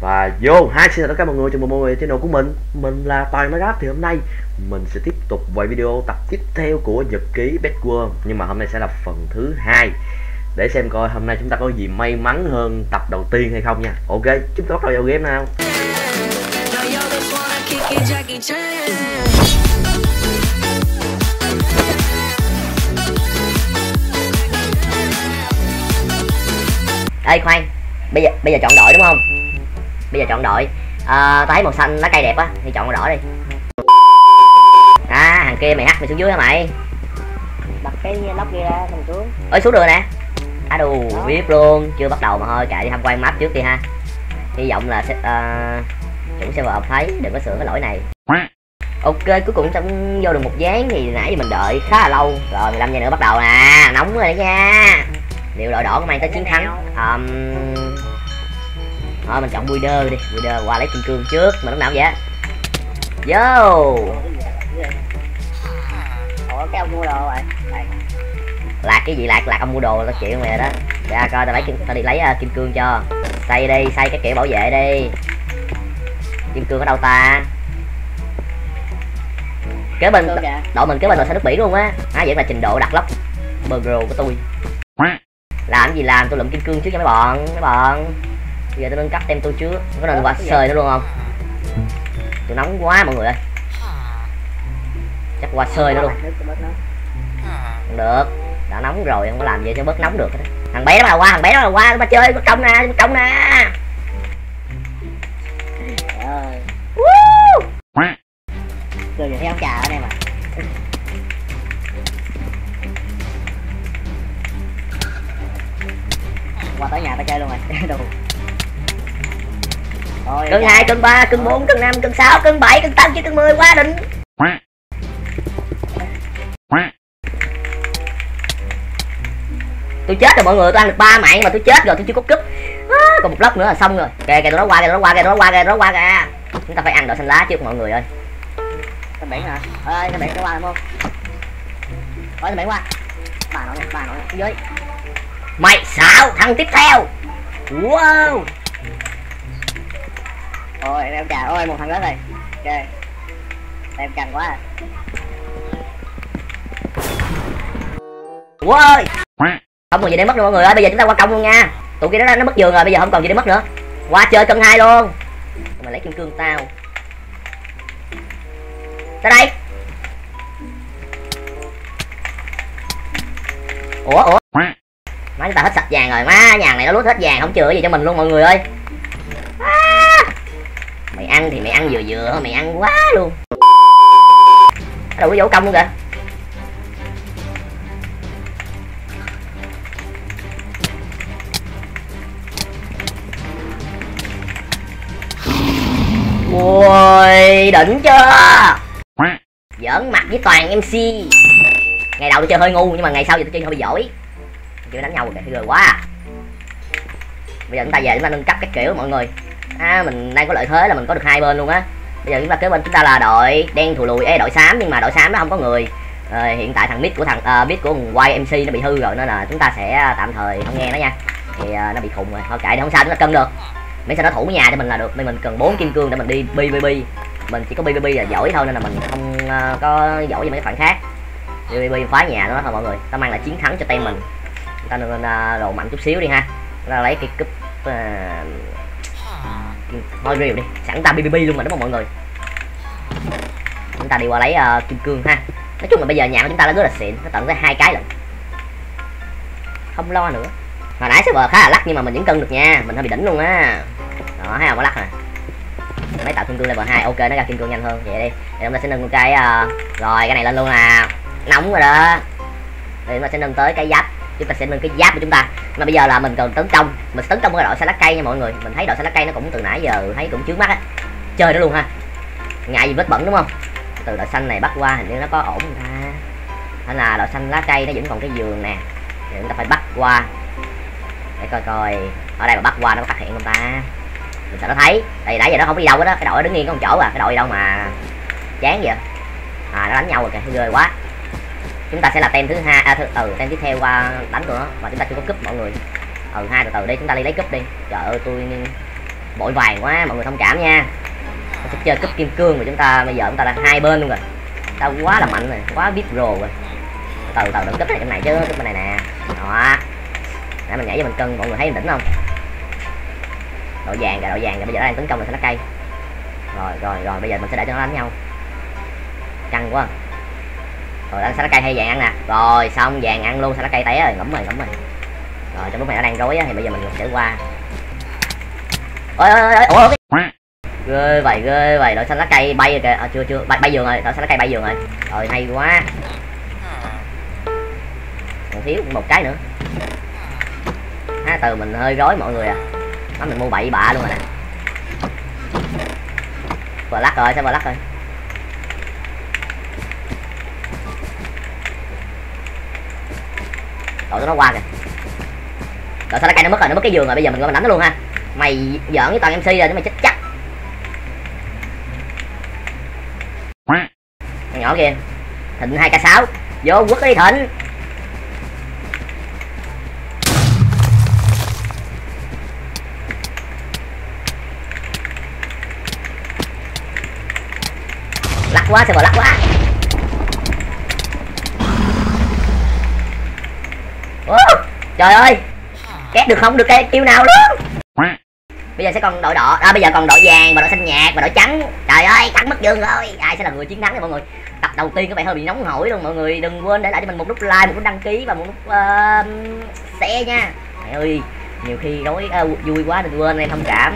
Và vô hai, xin chào tất cả mọi người, chào mừng mọi người channel của mình là Toàn MC. Thì hôm nay mình sẽ tiếp tục về video tập tiếp theo của Nhật Ký Bedwars, nhưng mà hôm nay sẽ là phần thứ hai để xem coi hôm nay chúng ta có gì may mắn hơn tập đầu tiên hay không nha. Ok, chúng ta bắt đầu vào game nào. Ê khoan, bây giờ chọn đội đúng không? Bây giờ chọn đội. Tao thấy màu xanh lá cây đẹp á thì chọn màu đỏ đi. À, thằng kia mày hắt mày xuống dưới hả mày? Bật cái lóc kia ra thằng xuống. Ơi xuống đường nè. À đù, biết luôn, chưa bắt đầu mà thôi, chạy đi tham quan map trước đi ha. Hy vọng là cũng sẽ vào thấy, đừng có sửa cái lỗi này. Ok, cuối cùng xong vô được một ván thì nãy giờ mình đợi khá là lâu. Rồi 15 giây nữa bắt đầu nè, nóng rồi đó nha. Liệu đội đỏ có mang tới chiến thắng. Thôi mình chọn builder đi, builder qua lấy kim cương trước, mà lúc nào vậy? Vô. Ủa cái ông mua đồ rồi. Lạc cái gì lạc, lạc ông mua đồ là chuyện mày đó. Ra coi tao lấy tao đi lấy kim cương cho. Xây đi, xây cái kiểu bảo vệ đi. Kim cương ở đâu ta? Kế bên đội mình, kế bên đội xanh nước Bỉ luôn á. À vậy là trình độ đặt lóc burger của tôi. Làm gì làm, tôi lượm kim cương trước cho mấy bọn, bây giờ tôi nâng cấp tem tôi trước, có nên qua sơi nó luôn không? Tôi nóng quá mọi người ơi, chắc qua sơi nó luôn. Không được, đã nóng rồi không có làm gì cho bớt nóng được đó. Thằng bé đó là qua, nó mà chơi bất công nè, Rồi thấy ông trà ở đây mà. Qua tới nhà tao chơi luôn rồi. Đồ. Rồi, cân 2, cân 3, cân 4, cân 5, cân 6, cân 7, cân 8, chứ cân 10 quá đỉnh. Tôi chết rồi mọi người, tôi ăn được 3 mạng mà tôi chết rồi, tôi chưa có cúp. À, còn một lốc nữa là xong rồi. Kìa kìa tụi nó qua kìa, kìa. Chúng ta phải ăn đậu xanh lá trước mọi người ơi. Thằng biển hả? Ơi thằng biển nó qua đúng không? Ôi thằng biển qua. Bà nội, xuống dưới. Mày xạo thằng tiếp theo. Wow. Ôi em trà, ôi một thằng đó này. Ok. Em cành quá à. Ôi. Không còn gì để mất nữa mọi người ơi, bây giờ chúng ta qua công luôn nha. Tụi kia nó mất giường rồi, bây giờ không còn gì để mất nữa. Qua chơi cân 2 luôn. Mà lấy kim cương tao. Ra đây. Ủa. Má chúng ta hết sạch vàng rồi, má nhà này nó lút hết vàng không chừa gì cho mình luôn mọi người ơi. À, mày ăn thì mày ăn vừa thôi, mày ăn quá luôn. Đâu có vũ công luôn kìa. Ôi đỉnh chưa, giỡn mặt với Toàn MC. Ngày đầu tôi chơi hơi ngu nhưng mà ngày sau giờ tôi chơi hơi giỏi. Chưa đánh nhau rồi kìa, rồi quá à. Bây giờ chúng ta về chúng ta nâng cấp các kiểu mọi người. À mình đang có lợi thế là mình có được hai bên luôn á. Bây giờ chúng ta kế bên chúng ta là đội đen thù lùi, đội xám, nhưng mà đội xám nó không có người. Hiện tại thằng mid của YMC nó bị hư rồi nên là chúng ta sẽ tạm thời không nghe nó nha. Thì nó bị khùng rồi, thôi kệ đi, không sao, chúng ta cân được. Miễn sao nó thủ nhà cho mình là được. Mình cần 4 kim cương để mình đi PVP. Mình chỉ có PVP là giỏi thôi nên là mình không có giỏi gì mấy cái khoản khác. PVP phá nhà nó thôi mọi người. Ta mang lại chiến thắng cho team mình. Ta nên đồ mạnh chút xíu đi ha. Ta lấy cái cúp thôi rìu đi. Sẵn ta BBB luôn mà đúng không mọi người? Chúng ta đi qua lấy kim cương ha. Nói chung là bây giờ nhà của chúng ta đã rất là xịn, nó tận tới 2 cái lần. Không lo nữa. Hồi nãy server khá là lắc nhưng mà mình vẫn cân được nha, mình hơi bị đỉnh luôn á. Đó, thấy không, có lắc nè. Lấy tạo kim cương level 2, ok nó ra kim cương nhanh hơn. Vậy đi. Thì chúng ta sẽ nâng cái rồi cái này lên luôn nè. Nóng rồi đó. Thì chúng ta sẽ nâng tới cái giáp. Chúng ta sẽ nâng cái giáp của chúng ta. Mà bây giờ là mình cần tấn công. Mình tấn công cái đội xanh lá cây nha mọi người. Mình thấy đội xanh lá cây nó cũng từ nãy giờ thấy cũng chướng mắt á. Chơi nó luôn ha. Ngại gì vết bẩn đúng không? Từ đội xanh này bắt qua hình như nó có ổn người ta. Hay là đội xanh lá cây nó vẫn còn cái giường nè. Thì chúng ta phải bắt qua. Để coi coi. Ở đây mà bắt qua nó có phát hiện không ta. Mình sợ nó thấy. Tại vì nãy giờ nó không đi đâu hết á. Cái đội nó đứng yên có một chỗ à. Cái đội đâu mà chán vậy. À nó đánh nhau rồi kìa. Ghê quá. Chúng ta sẽ là tem thứ hai tem tiếp theo qua đánh tụi nó, mà chúng ta chưa có cúp mọi người. Hai từ từ đi, chúng ta đi lấy cúp đi. Trời ơi tôi bội vàng quá, mọi người thông cảm nha. Mình sẽ chơi cúp kim cương của chúng ta, bây giờ chúng ta đang hai bên luôn rồi, ta quá là mạnh rồi, quá biết rồ rồi. Từ từ đừng cúp cái này chứ, cúp bên này nè. Đó, để mình nhảy cho mình cân, mọi người thấy mình đỉnh không? Đội vàng kìa, đội vàng kìa, bây giờ nó đang tấn công là nó cay. Rồi bây giờ mình sẽ để cho nó đánh nhau, căng quá. Rồi ăn xá lá cây hay vàng ăn nè, rồi xong vàng ăn luôn xá lá cây té rồi, ngủm rồi. Rồi trong lúc này nó đang rối á, thì bây giờ mình sẽ qua. Ôi ghê vậy, đội xanh lá cây bay rồi kìa, chưa bay giường rồi, đội xanh lá cây bay giường rồi. Rồi hay quá, còn thiếu một cái nữa. Từ mình hơi rối mọi người à, nó mình mua bậy bạ luôn rồi nè. Vừa lắc rồi, sao vừa lắc rồi. Đội nó qua kìa, đội xanh lá cây nó mất rồi, nó mất cái giường rồi, bây giờ mình qua mình đánh nó luôn ha. Mày giỡn với Toàn MC rồi, mày chết chắc. Thằng nhỏ kia Thịnh 2k6 vô quất đi Thịnh. Lắc quá, server lắc quá. Trời ơi, két được không? Được cái kêu nào luôn. Bây giờ sẽ còn đội đỏ, bây giờ còn đội vàng và đội xanh nhạt và đội trắng. Trời ơi, thắng mất dương rồi. Ai sẽ là người chiến thắng nha mọi người? Tập đầu tiên các bạn hơi bị nóng hổi luôn mọi người. Đừng quên để lại cho mình một nút like, một nút đăng ký và một nút share nha. Trời ơi, nhiều khi rối vui quá đừng quên em thông cảm.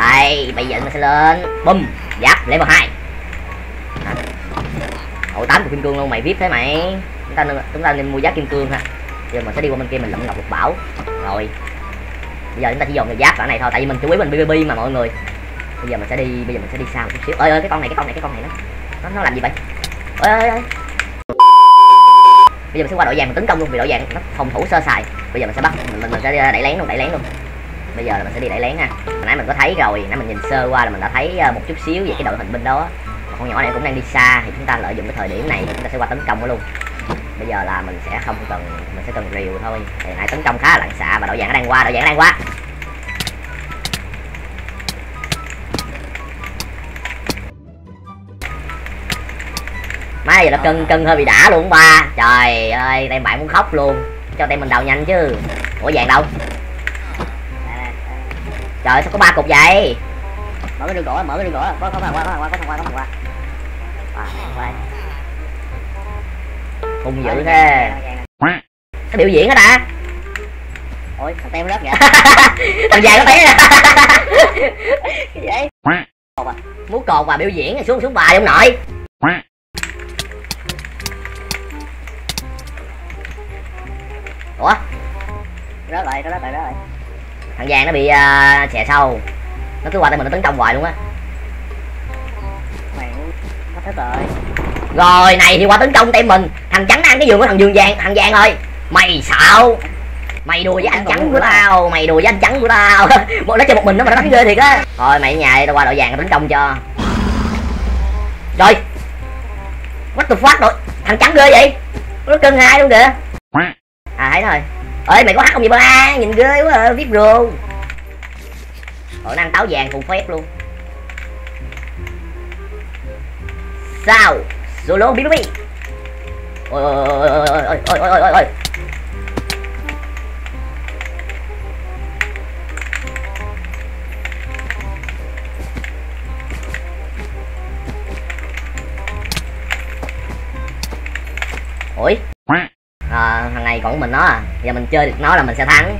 Đây, bây giờ mình sẽ lên. Bum, giáp level 2. Ổ 8 của kim cương luôn, mày vip thế mày. Chúng ta nên mua giáp kim cương ha. Giờ mình sẽ đi qua bên kia mình lượm lọc lục bảo. Rồi bây giờ chúng ta chỉ dồn vào giáp đoạn này thôi, tại vì mình chủ yếu mình PVP mà mọi người. Bây giờ mình sẽ đi xa một chút xíu. Ơi cái con này nó làm gì vậy? Ơi. Bây giờ mình sẽ qua đội vàng mình tấn công luôn, vì đội vàng nó phòng thủ sơ sài. Bây giờ mình sẽ bắt mình sẽ đẩy lén luôn. Bây giờ là mình sẽ đi đẩy lén ha. Hồi nãy mình có thấy rồi, nãy mình nhìn sơ qua là mình đã thấy một chút xíu về cái đội hình bên đó. Mà con nhỏ này cũng đang đi xa, thì chúng ta lợi dụng cái thời điểm này chúng ta sẽ qua tấn công nó luôn. Bây giờ là mình sẽ không cần, mình sẽ cần rìu thôi. Thì hãy tấn công khá là lạng xạ và đội vàng nó đang qua, Má giờ nó cân hơi bị đã luôn ba. Trời ơi, tem bạn muốn khóc luôn. Cho tem mình đầu nhanh chứ. Ủa vàng đâu? Trời ơi, sao có 3 cục vậy? Mở cái đường gỗ, có thằng qua. Hùng dữ thế. Nó biểu diễn hả ta? Ôi, thằng tem rớt vậy. Thằng vàng nó té nè. Cái vậy? Múa cột và biểu diễn này, xuống bài ông nội. Ủa? Rớt lại. Thằng vàng nó bị xẻ sâu. Nó cứ qua tay mình nó tấn công hoài luôn á. Mày nó hết rồi. Rồi này thì qua tấn công tay mình. Thằng trắng nó ăn cái giường của thằng vàng rồi. Mày xạo. Mày đùa với anh trắng của tao. Nó chơi một mình nó mà nó đánh ghê thiệt á. Thôi mày ở nhà đi, tao qua đội vàng tấn công cho. Rồi. What the fuck đội. Thằng trắng ghê vậy. Nó cân hai luôn kìa. À thấy rồi. Ê mày có hát không vậy ba? Nhìn ghê quá à, VIP Pro. Rồi nó ăn táo vàng cùng phép luôn. Sao? Solo BBB. Ôi. Ôi. Thằng này còn của mình nó à. Giờ mình chơi được nó là mình sẽ thắng.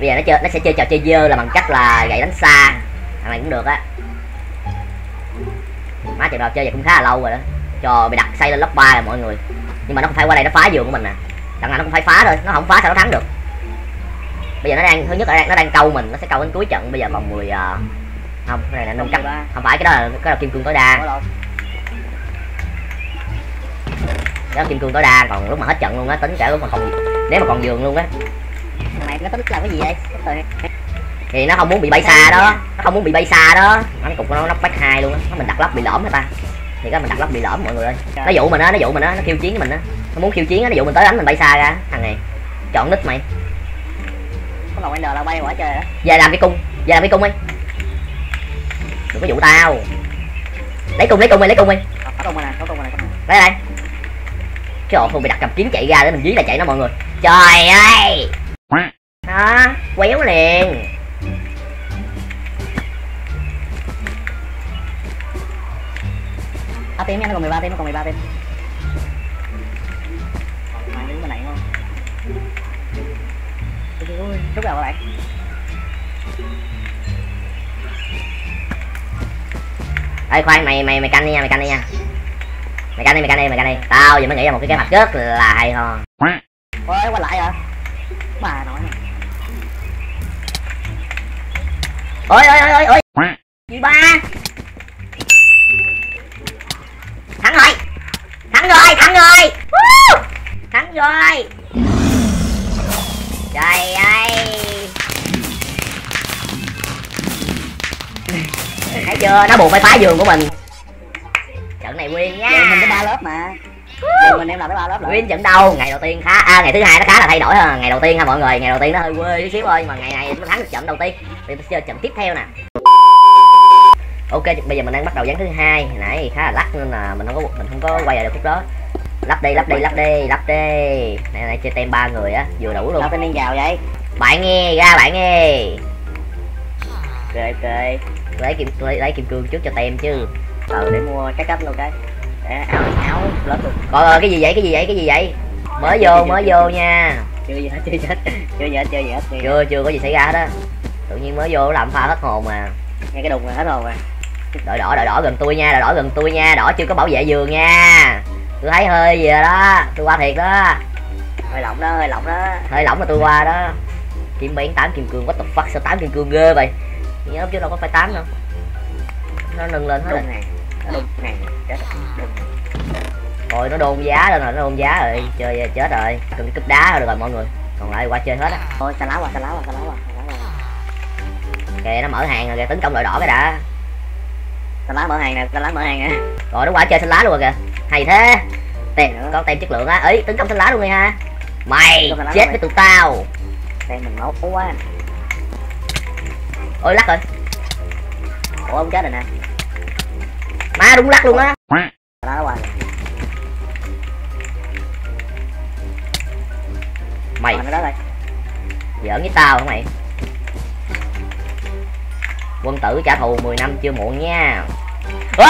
Bây giờ nó sẽ chơi trò chơi dơ là bằng cách là gậy đánh xa. Thằng này cũng được á. Má trận nào chơi vậy cũng khá là lâu rồi đó. Trò bị đặt xây lên lớp 3 rồi mọi người. Nhưng mà nó không phải qua đây nó phá giường của mình nè. Thằng này nó cũng phải phá thôi, nó không phá sao nó thắng được. Bây giờ nó đang thứ nhất là nó đang câu mình, nó sẽ câu đến cuối trận. Bây giờ vòng 10 giờ. Không, cái này là nông cắt. Không phải, cái đó là kim cương tối đa. Đó kim cương tối đa còn lúc mà hết trận luôn á, tính cả lúc mà còn nếu mà còn giường luôn á. Mày nó tính làm cái gì vậy? Thì nó không muốn bị bay xa đó, nó cục nó back 2 luôn á, nó mình đặt lắp bị lõm hả ta? Thì cái mình đặt lắp bị lõm mọi người ơi. Nó dụ mình á, nó khiêu chiến với mình á. Nó muốn khiêu chiến á, nó dụ mình tới đánh mình bay xa ra. Thằng này chọn nít mày. Có lòng Ender là bay quá trời đó. Về làm cái cung, đi. Đừng có dụ tao. Lấy cung đi. Có cung rồi nè, Lấy đây. Trời ơi, thôi mày đặt cầm kiếm chạy ra để mình dí là chạy nó mọi người. Trời ơi. Đó, quéo liền. À tim nha, nó còn 13 tim, Mày đứng bên này không? Ui, rút đầu các bạn. Ê khoan, mày canh đi nha, mày canh đi. Tao giờ mới nghĩ ra một cái kế hoạch rất là hay ho. Ôi, quay lại hả? Bà nội này. Ôi. Gì ba? Thắng rồi. Trời ơi. Thấy chưa, nó buộc phải phá giường của mình. Trận này win nha. Vậy mình có 3 lớp mà. Vậy mình em làm tới 3 lớp rồi. Win trận đầu, ngày đầu tiên khá ngày thứ hai nó khá là thay đổi ha. Ngày đầu tiên ha mọi người, ngày đầu tiên nó hơi quê tí xíu thôi, mà ngày này nó thắng được trận đầu tiên. Bây giờ chơi trận tiếp theo nè. Ok, bây giờ mình đang bắt đầu ván thứ hai. Hồi nãy khá là lắc nên là mình không có quay lại được khúc đó. Lắp đi. Này chơi tem 3 người á, vừa đủ luôn. Lắp tên vào vậy. Bạn nghe ra, Ok. Lấy kim cương trước cho tem chứ. Để mua cái cách luôn cái. Để áo lớp luôn. Rồi cái gì vậy? Mới vô nha. Chưa gì hết. Chưa có gì xảy ra hết á. Tự nhiên mới vô làm pha hết hồn mà. Nghe cái đùng là hết hồn à. Đội đỏ gần tôi nha, đỏ chưa có bảo vệ giường nha. Tôi thấy hơi gì rồi đó, tôi qua thiệt đó. Hơi lỏng đó. Hơi lỏng là tôi qua đó. Kim bán 8 kim cương, what the fuck, sao 8 kim cương ghê vậy? Nhớ chứ đâu có phải 8 đâu. Nó nâng lên hết này. Rồi nó đôn giá lên rồi, Chơi giờ chết rồi. Cần cúp đá rồi mọi người. Còn lại qua chơi hết á. Thôi xà lá qua. Kìa nó mở hàng rồi kìa, tấn công đội đỏ cái đã. Xanh lá mở hàng nè. Rồi nó qua chơi xanh lá luôn rồi kìa. Hay thế. Tem có tem chất lượng á. Ấy tấn công xanh lá luôn nghe ha. Mày chết với tụi tao. Tem mình máu quá. Ôi lắc rồi. Ủa ông chết rồi nè. Má đúng lắc luôn á. Mày giỡn với tao hả mày? Quân tử trả thù 10 năm chưa muộn nha. Ôi!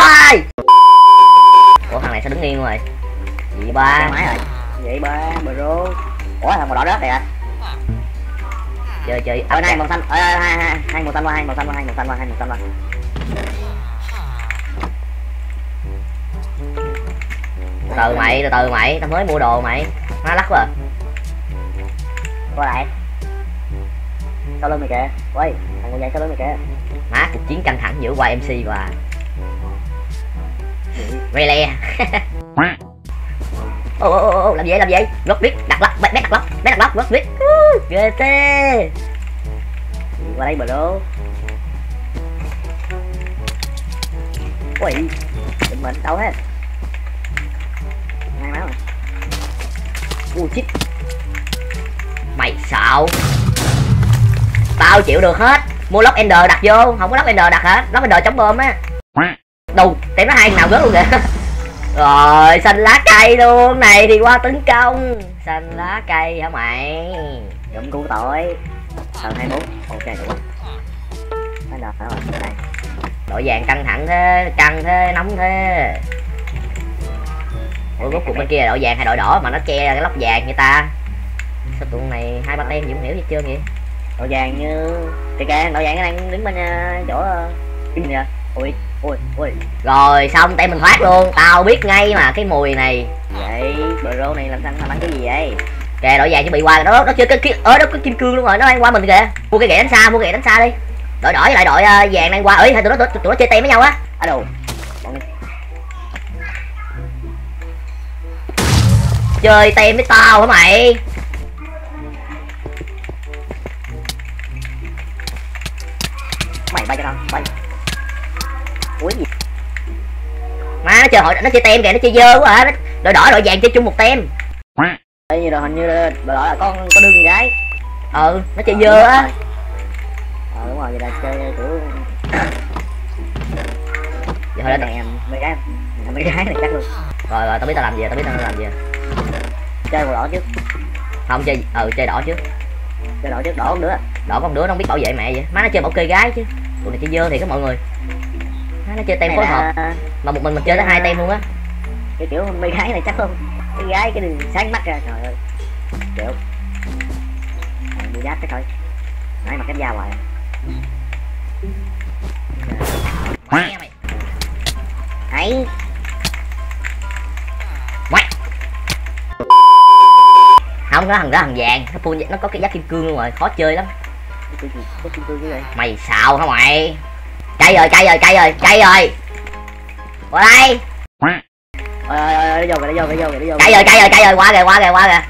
Ủa thằng này sao đứng yên rồi? Vậy ba. Bro. Ủa thằng màu đỏ rớt này à? Chơi. Ở đây màu xanh. Hai màu xanh qua. Từ từ mày, tao mới mua đồ mày. Má lắc quá. Qua lại. Sao lưng mày kìa. Ôi, thằng con dây sao lưng mày kìa. Má cuộc chiến căng thẳng giữa YMC và Rele. Ô làm gì? Gót biết đặt lóc, gót biết. Ghê thế. Qua đây bro. Ui, định mệnh đâu hết. Ngang máu rồi. Ui chít. Mày xạo. Tao chịu được hết. Mua lóc ender đặt vô, không có lóc ender đặt hả? Lóc ender chống bơm á. Đù, tiệm nó hai nào gớt luôn kìa. Rồi, xanh lá cây luôn. Này thì qua tấn công. Xanh lá cây hả mày? Gụm củ tỏi. Tầng 24. Ok được. Đội vàng căng thẳng thế, nóng thế. Ủa rốt cuộc bên kia là đội vàng hay đội đỏ mà nó che cái lóc vàng vậy ta? Sao tụi này hai ba tem gì không hiểu gì chưa vậy? Đội vàng như kìa kìa, đội vàng nó đang đứng bên chỗ cái gì vậy? Ôi. Rồi xong tay mình thoát luôn, tao biết ngay mà cái mùi này. Vậy bro này làm sao mà bắn cái gì vậy? Kìa đội vàng chuẩn bị qua nó chưa cái nó có kim cương luôn rồi, nó đang qua mình kìa. Mua cái ghẻ đánh xa, đi. Đội đỏ với lại đội vàng đang qua. Ấy hai tụi nó chơi tem với nhau á. À đồ. Chơi tem với tao hả mày? Mày bay cho tao, bay. Ủa gì? Má nó chơi tem kìa, nó chơi dơ quá hả? Đội đỏ đội vàng chơi chung một tem. Đây như là hình như đội đỏ là có đương gì đấy. Ừ, nó chơi dơ á. Đúng rồi, vậy là chơi kiểu Giờ thôi đó thằng em, mấy gái này chắc luôn. Rồi rồi, tao biết tao làm gì, chơi màu đỏ chứ. Không chơi, chơi đỏ chứ. Chơi đỏ chứ, đỏ con đứa. Đỏ con đứa nó không biết bảo vệ mẹ vậy. Má nó chơi bảo kê gái chứ. Tụi này chơi dơ thì các mọi người. Má nó chơi tem phối hợp. Mà một mình chơi tới 2 tem luôn á. Cái kiểu mấy gái này chắc không. Mấy gái cái đường sáng mắt ra trời ơi. Kiểu. Đi giáp cái thôi. Nói mà cái da hoài. Mày. Ấy. Không, nó thằng đó thằng vàng, nó full, nó có cái giáp kim cương luôn rồi, khó chơi lắm. Mày xạo hả mày? Chạy rồi. Qua đây. Ơi vô kìa, đi vô. Chạy rồi, quá kìa.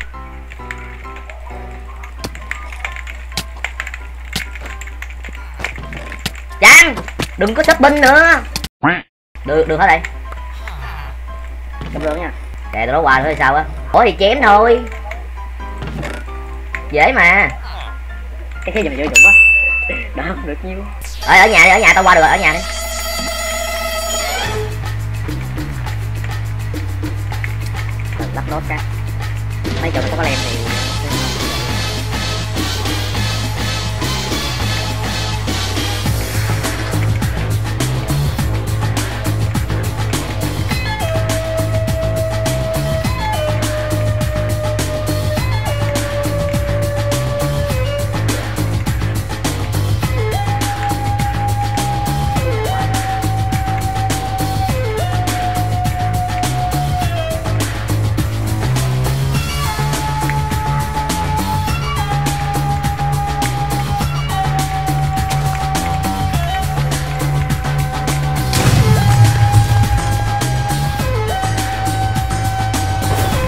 Chán, đừng có shopping nữa. Được hết đây. Cầm được nha. Kệ tụi nó qua thôi sao á. Ủa thì chém thôi. Dễ mà. Cái thế giờ mình vô dụng quá. Đó không được nhiêu. Ở nhà đi, tao qua được rồi, ở nhà đi. Lắp nốt cái. Mấy chồng có lem thì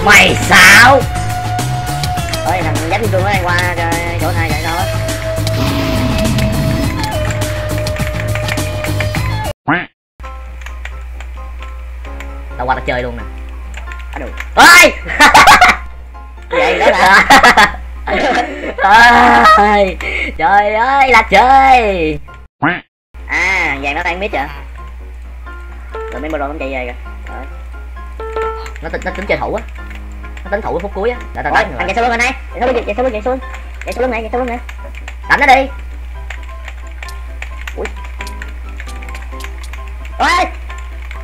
mày sao? Ôi thằng giáp kim cương nó đang qua chỗ này vậy sao á? Tao qua tao chơi luôn nè. Ôi! Vậy đó là. Ôi! Trời ơi là trời. À, vàng nó đang mít vậy. Rồi mấy bờ đồ nó chạy về kìa. Nó tính chơi thủ á. Nó tính thủ ở phút cuối á. Để tao đánh rồi. Thằng chạy xuống bên này. Chạy xuống này. Đánh nó đi. Ui. Ôi.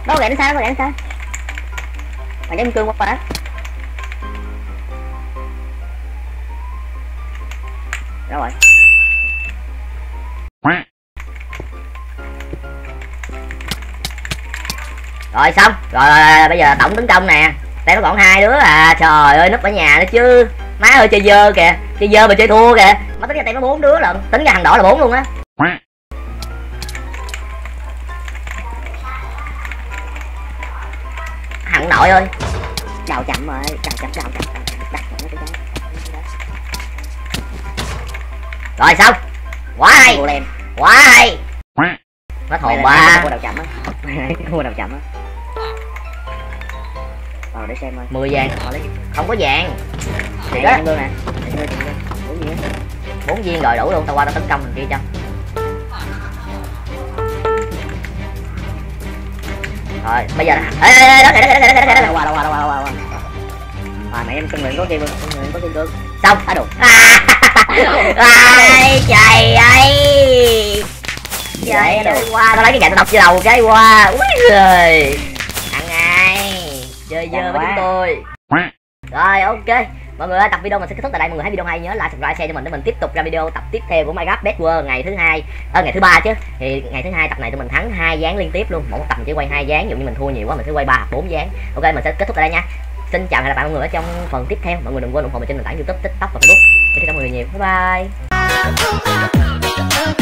Đâu gãy nó sao, Thằng giáp kim cương quá phá. Đâu rồi. Rồi xong, rồi bây giờ tổng tấn công nè. Đây nó còn 2 đứa à, trời ơi núp ở nhà nữa chứ. Má ơi chơi dơ kìa, chơi dơ mà chơi thua kìa. Má tính ra tụi nó 4 đứa lận, tính ra thằng đỏ là 4 luôn á. Thằng nội ơi. Chào chậm rồi, chào chậm. Rồi xong. Quá hay. Nó thồn quá. Mua đầu chậm á. Rồi để xem thôi. 10 vàng. Không có vàng. Thì đó. 4 viên rồi đủ luôn, tao qua tao tấn công thằng kia cho. Rồi, bây giờ nè. Ê đó kìa, qua. Rồi mẹ em cân lượng có kia luôn, Xong, đủ. Ai trời ơi. Vậy đâu qua tao lấy cái gậy tao đập vô đầu cái qua. Úi giời. Ăn ai. Chơi dơ với chúng tôi. Rồi ok. Mọi người ơi, tập video mình sẽ kết thúc tại đây. Mọi người thấy video hay nhớ like, subscribe, share cho mình để mình tiếp tục ra video tập tiếp theo của My Gap Bedwars ngày thứ ba chứ. Thì ngày thứ 2 tập này tụi mình thắng 2 ván liên tiếp luôn. Mỗi tập mình chỉ quay 2 ván, ví dụ như mình thua nhiều quá mình sẽ quay 3 hoặc 4 ván. Ok, mình sẽ kết thúc tại đây nha. Xin chào và hẹn gặp lại mọi người ở trong phần tiếp theo. Mọi người đừng quên ủng hộ mình trên nền tảng YouTube, TikTok và Facebook. Xin cảm ơn mọi người nhiều. Bye bye.